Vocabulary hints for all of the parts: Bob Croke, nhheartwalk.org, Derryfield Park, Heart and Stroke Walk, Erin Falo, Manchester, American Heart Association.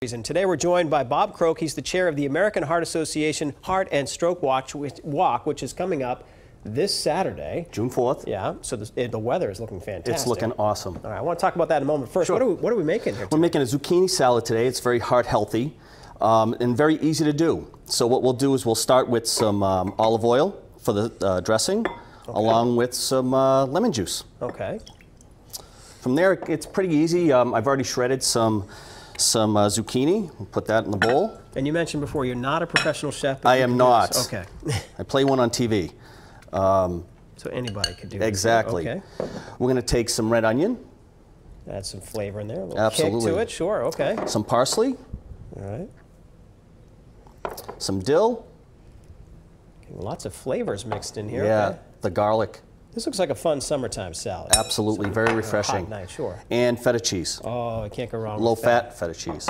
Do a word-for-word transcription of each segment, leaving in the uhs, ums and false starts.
And today we're joined by Bob Croke. He's the chair of the American Heart Association Heart and Stroke Watch, which, Walk, which is coming up this Saturday. June fourth. Yeah, so this, it, the weather is looking fantastic. It's looking awesome. All right, I want to talk about that in a moment. First, sure. what, are we, what are we making here today? We're making a zucchini salad today. It's very heart healthy um, and very easy to do. So what we'll do is we'll start with some um, olive oil for the uh, dressing, okay, along with some uh, lemon juice. Okay. From there, it's pretty easy. Um, I've already shredded some Some uh, zucchini, we'll put that in the bowl. And you mentioned before, you're not a professional chef. I am not. This. Okay. I play one on T V. Um, so anybody could do that. Exactly. This. Okay. We're going to take some red onion. Add some flavor in there. A little Absolutely. kick to it, sure, okay. Some parsley. All right. Some dill. Okay, lots of flavors mixed in here. Yeah, okay. The garlic. This looks like a fun summertime salad. Absolutely, so very refreshing. Hot night, sure. And feta cheese. Oh, I can't go wrong Low with fat. Low-fat feta cheese.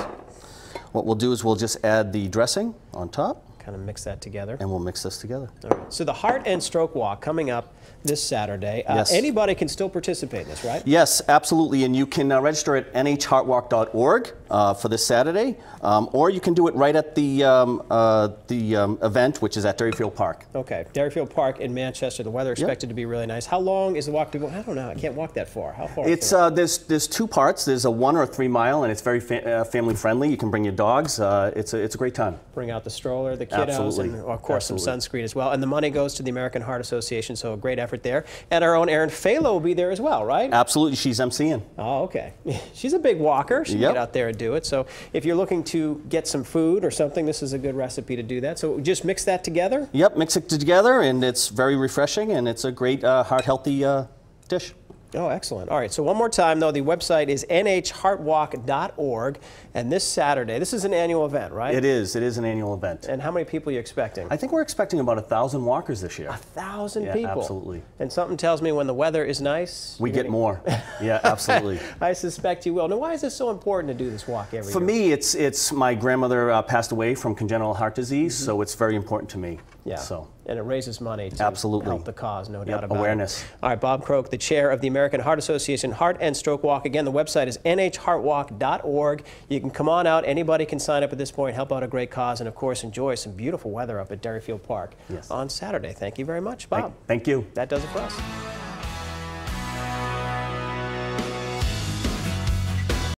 What we'll do is we'll just add the dressing on top. Kind of mix that together. And we'll mix this together. All right. So the Heart and Stroke Walk coming up this Saturday. Uh, yes. Anybody can still participate in this, right? Yes, absolutely. And you can uh, register at n h heart walk dot org uh, for this Saturday, um, or you can do it right at the um, uh, the um, event, which is at Derryfield Park. Okay, Derryfield Park in Manchester. The weather expected yep. to be really nice. How long is the walk to go? I don't know. I can't walk that far. How far? It's uh, there's there's two parts. There's a one or a three mile, and it's very fa uh, family friendly. You can bring your dogs. Uh, it's a it's a great time. Bring out the stroller, the kiddos, absolutely. and of course absolutely. some sunscreen as well. And the money goes to the American Heart Association. So a great effort there. And our own Erin Falo will be there as well, right? Absolutely. She's emceeing. Oh, okay. She's a big walker. She can yep. get out there and do it. So if you're looking to get some food or something, this is a good recipe to do that. So just mix that together? Yep, mix it together, and it's very refreshing, and it's a great uh, heart-healthy uh, dish. Oh, excellent. All right, so one more time, though, the website is n h heart walk dot org, and this Saturday, this is an annual event, right? It is. It is an annual event. And how many people are you expecting? I think we're expecting about one thousand walkers this year. one thousand yeah, people? Absolutely. And something tells me when the weather is nice... We get gonna... more. Yeah, absolutely. I suspect you will. Now, why is this so important to do this walk every For year? For me, it's, it's my grandmother uh, passed away from congenital heart disease, mm-hmm. so it's very important to me. Yeah. So. And it raises money to Absolutely. help the cause, no yep, doubt about awareness. it. Awareness. All right, Bob Croke, the chair of the American Heart Association Heart and Stroke Walk. Again, the website is n h heart walk dot org. You can come on out. Anybody can sign up at this point, help out a great cause, and, of course, enjoy some beautiful weather up at Derryfield Park yes. on Saturday. Thank you very much, Bob. Thank you. That does it for us.